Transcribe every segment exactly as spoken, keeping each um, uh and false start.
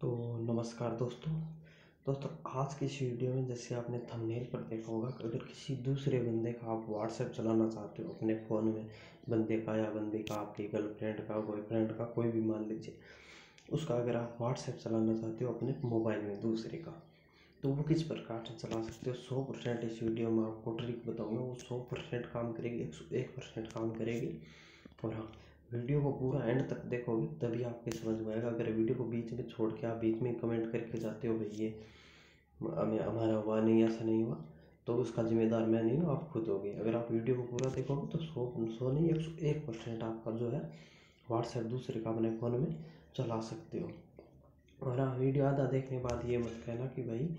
तो नमस्कार दोस्तों दोस्तों आज की इस वीडियो में, जैसे आपने थंबनेल पर देखा होगा, अगर किसी दूसरे बंदे का आप व्हाट्सएप चलाना चाहते हो अपने फ़ोन में, बंदे का या बंदे का आपकी गर्लफ्रेंड का बॉयफ्रेंड का कोई भी मान लीजिए, उसका अगर आप व्हाट्सएप चलाना चाहते हो अपने मोबाइल में दूसरे का, तो वो किस प्रकार से चला सकते हो सौ परसेंट इस वीडियो में आपको ट्रिक बताऊंगा। वो सौ परसेंट काम करेगी, एक सौ एक परसेंट काम करेगी। और हाँ, वीडियो को पूरा एंड तक देखोगे तभी आपके समझ में आएगा। अगर वीडियो को बीच में छोड़ के आप बीच में कमेंट करके जाते हो भाई ये हमें हमारा हुआ नहीं, ऐसा नहीं हुआ, तो उसका जिम्मेदार मैं नहीं हूँ, आप खुद होगे। अगर आप वीडियो को पूरा देखोगे तो सौ सौ नहीं एक सौ एक परसेंट आपका जो है व्हाट्सएप दूसरे का अपने फ़ोन में चला सकते हो। और हाँ, वीडियो आधा देखने के बाद ये मत कहना कि भाई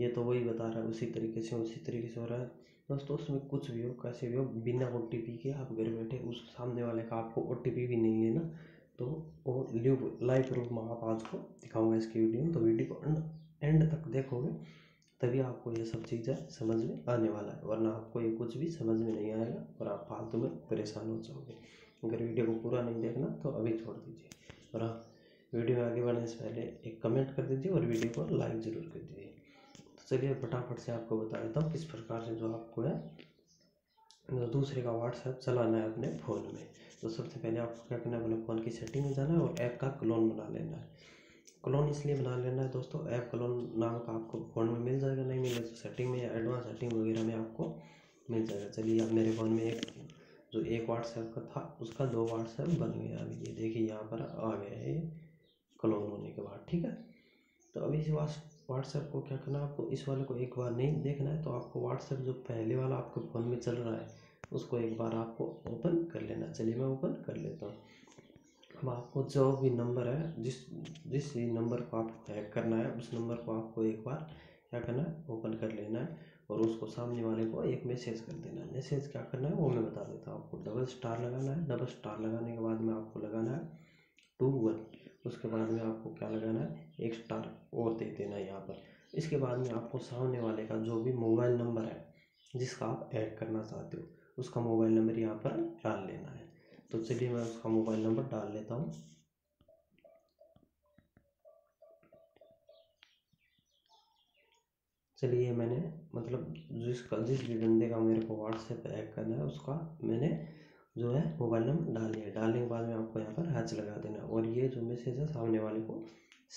ये तो वही बता रहा है, उसी तरीके से उसी तरीके से हो रहा है। दोस्तों उसमें कुछ भी हो कैसे भी हो, बिना ओ टी पी के आप घर बैठे उस सामने वाले का आपको ओ टी पी भी नहीं है ना, तो वो लिव लाइव प्रूफ में आप आज को दिखाऊंगा इसकी वीडियो में। तो वीडियो को एंड तक देखोगे तभी आपको ये सब चीज़ें समझ में आने वाला है, वरना आपको ये कुछ भी समझ में नहीं आएगा और आप फालतू में परेशान हो जाओगे। अगर वीडियो को पूरा नहीं देखना तो अभी छोड़ दीजिए। और हाँ, वीडियो में आगे बढ़ने से पहले एक कमेंट कर दीजिए और वीडियो को लाइक ज़रूर कर दीजिए। तो चलिए फटाफट से आपको बता देता हूँ किस प्रकार से जो आपको है जो दूसरे का व्हाट्सएप चलाना है अपने फ़ोन में। तो सबसे पहले आपको क्या करना है, अपने फ़ोन की सेटिंग में जाना है और ऐप का क्लोन बना लेना है। क्लोन इसलिए बना लेना है दोस्तों, ऐप क्लोन नाम का आपको फ़ोन में मिल जाएगा, नहीं मिलेगा तो सेटिंग में या एडवांस सेटिंग वगैरह में आपको मिल जाएगा। चलिए, अब मेरे फ़ोन में एक जो एक व्हाट्सएप का था उसका दो व्हाट्सएप बन गया। अब ये देखिए यहाँ पर आ गया है क्लोन होने के बाद, ठीक है। तो अभी इस व्हाट्सएप को क्या करना है, आपको इस वाले को एक बार नहीं देखना है, तो आपको व्हाट्सएप जो पहले वाला आपके फ़ोन में चल रहा है उसको एक बार आपको ओपन कर लेना। चलिए मैं ओपन कर लेता हूँ। अब आपको जो भी नंबर है, जिस जिस भी नंबर को आपको हैक करना है, उस नंबर को आपको एक बार क्या करना है, ओपन कर लेना है और उसको सामने वाले को एक मैसेज कर देना है। मैसेज क्या करना है वो मैं बता देता हूँ। आपको डबल स्टार लगाना है, डबल स्टार लगाने के बाद में आपको लगाना है टू वन, उसके बाद में आपको क्या लगाना है, एक स्टार और दे देना है यहाँ पर। इसके बाद में आपको सामने वाले का जो भी मोबाइल नंबर है जिसका आप ऐड करना चाहते हो उसका मोबाइल नंबर यहाँ पर डाल लेना है। तो चलिए मैं उसका मोबाइल नंबर डाल लेता हूँ। चलिए मैंने मतलब जिसका जिस भी बंदे का मेरे को व्हाट्सएप ऐड करना है उसका मैंने जो है मोबाइल नंबर डालिए। डालने के बाद में आपको यहाँ पर हैच लगा देना है और ये जो मैसेज है सामने वाले को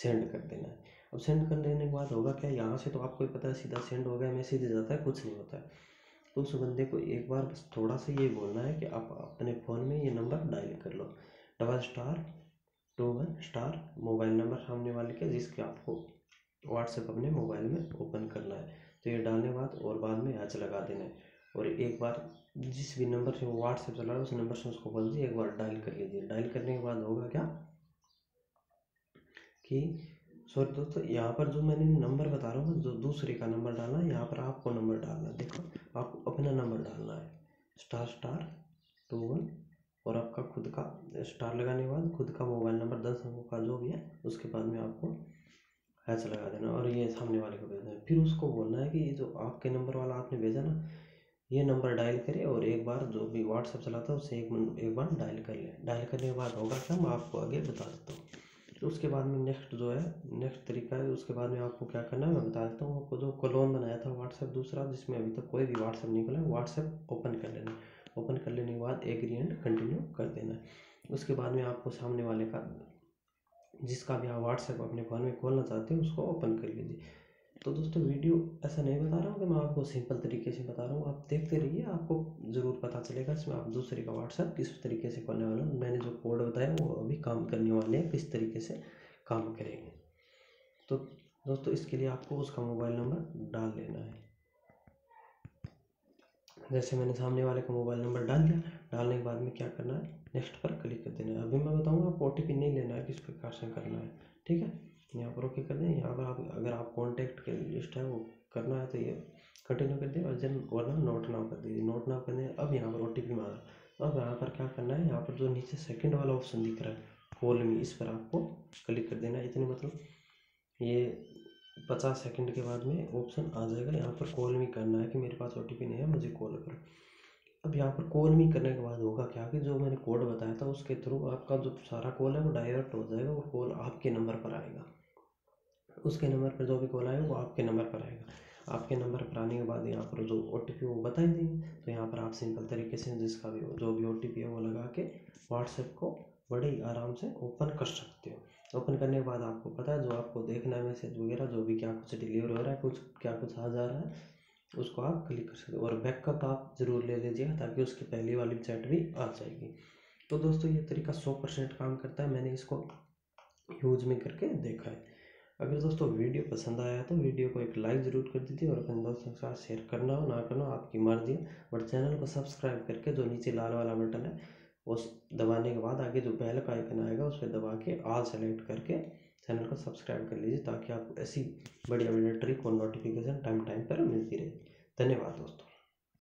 सेंड कर देना है। अब सेंड कर देने के बाद होगा क्या, यहाँ से तो आपको पता है सीधा सेंड हो गया, मैसेज जाता है, कुछ नहीं होता है। तो उस बंदे को एक बार बस थोड़ा सा ये बोलना है कि आप अपने फ़ोन में ये नंबर डायल कर लो, double star two one star mobile number सामने वाले के, जिसके आपको व्हाट्सएप अपने मोबाइल में ओपन करना है। तो ये डालने के बाद और बाद में हैच लगा देना है और एक बार जिस भी नंबर से वो व्हाट्सएप चला रहा है उस नंबर से उसको बोल दीजिए एक बार डायल कर लीजिए। डायल करने के बाद होगा क्या कि सॉरी दोस्तों, यहाँ पर जो मैंने नंबर बता रहा हूँ जो दूसरे का नंबर डालना है, यहाँ पर आपको नंबर डालना है, देखो आपको अपना नंबर डालना है स्टार स्टार टू वन और आपका खुद का स्टार लगाने के बाद खुद का मोबाइल नंबर दस अंकों का जो भी है उसके बाद में आपको हैच लगा देना और ये सामने वाले को भेजना है। फिर उसको बोलना है कि ये जो आपके नंबर वाला आपने भेजा ना, ये नंबर डायल करें और एक बार जो भी व्हाट्सएप चलाता है उससे एक एक बार डायल कर लें। डायल करने के बाद होगा क्या, मैं आपको आगे बता देता हूँ। तो उसके बाद में नेक्स्ट जो है नेक्स्ट तरीका है, उसके बाद में आपको क्या करना है मैं बता देता हूँ। आपको जो क्लोन बनाया था व्हाट्सएप दूसरा, जिसमें अभी तक कोई भी व्हाट्सएप नहीं खुला है, व्हाट्सएप ओपन कर लेना। ओपन कर लेने के बाद एग्री एंड कंटिन्यू कर देना। उसके बाद में आपको सामने वाले का जिसका भी आप व्हाट्सएप अपने फ़ोन में खोलना चाहते हैं उसको ओपन कर लीजिए। तो दोस्तों वीडियो ऐसा नहीं बता रहा हूँ कि मैं आपको सिंपल तरीके से बता रहा हूँ, आप देखते रहिए, आपको ज़रूर पता चलेगा इसमें आप दूसरे का व्हाट्सएप किस तरीके से करने वाला हूँ। मैंने जो कोड बताया वो अभी काम करने वाले हैं, किस तरीके से काम करेंगे। तो दोस्तों इसके लिए आपको उसका मोबाइल नंबर डाल लेना है। जैसे मैंने सामने वाले का मोबाइल नंबर डाल दिया, डालने के बाद में क्या करना है, नेक्स्ट पर क्लिक कर देना है। अभी मैं बताऊँगा आपको ओ टी पी नहीं लेना है, किस प्रकार से करना है, ठीक है। यहाँ पर ओके कर दें। यहाँ पर आप अगर आप कॉन्टैक्ट के लिस्ट है वो करना है तो ये कंटिन्यू कर दें और जन वरना नोट ना कर दीजिए, नोट ना कर दें। अब यहाँ पर ओ टी पी मांगा, अब यहाँ पर क्या करना है, यहाँ पर जो नीचे सेकंड वाला ऑप्शन दिख रहा है कॉल मी, इस पर आपको क्लिक कर देना है। इतने मतलब ये पचास सेकंड के बाद में ऑप्शन आ जाएगा, यहाँ पर कॉल मी करना है कि मेरे पास ओ टी पी नहीं है मुझे कॉल करो। अब यहाँ पर कॉल मी करने के बाद होगा क्या कि जो मैंने कोड बताया था उसके थ्रू आपका जो सारा कॉल है वो डायरेक्ट हो जाएगा, वो कॉल आपके नंबर पर आएगा। उसके नंबर पर जो भी कॉल आएगा वो आपके नंबर पर आएगा। आपके नंबर पर आने के बाद यहाँ पर जो ओ टी पी वो बताए देंगे, तो यहाँ पर आप सिंपल तरीके से जिसका भी हो जो भी ओ टी पी है वो लगा के व्हाट्सएप को बड़े ही आराम से ओपन कर सकते हो। ओपन करने के बाद आपको पता है जो आपको देखना है मैसेज वगैरह जो भी क्या कुछ डिलीवर हो रहा है, कुछ क्या कुछ आ जा रहा है, उसको आप क्लिक कर सकते हो। और बैकअप आप ज़रूर ले लीजिएगा ताकि उसकी पहली वाली चैट भी आ जाएगी। तो दोस्तों ये तरीका सौ परसेंट काम करता है, मैंने इसको यूज में करके देखा है। अगर दोस्तों वीडियो पसंद आया तो वीडियो को एक लाइक ज़रूर कर दीजिए और अपने दोस्तों के साथ शेयर करना हो ना करना हो आपकी मर्जी है। और चैनल को सब्सक्राइब करके जो नीचे लाल वाला बटन है उस दबाने के बाद आगे जो बेल का आइकन आएगा उस पर दबा के ऑल सेलेक्ट करके चैनल को सब्सक्राइब कर लीजिए ताकि आपको ऐसी बढ़िया बढ़िया ट्रिक और नोटिफिकेशन टाइम टाइम पर मिलती रहे। धन्यवाद दोस्तों।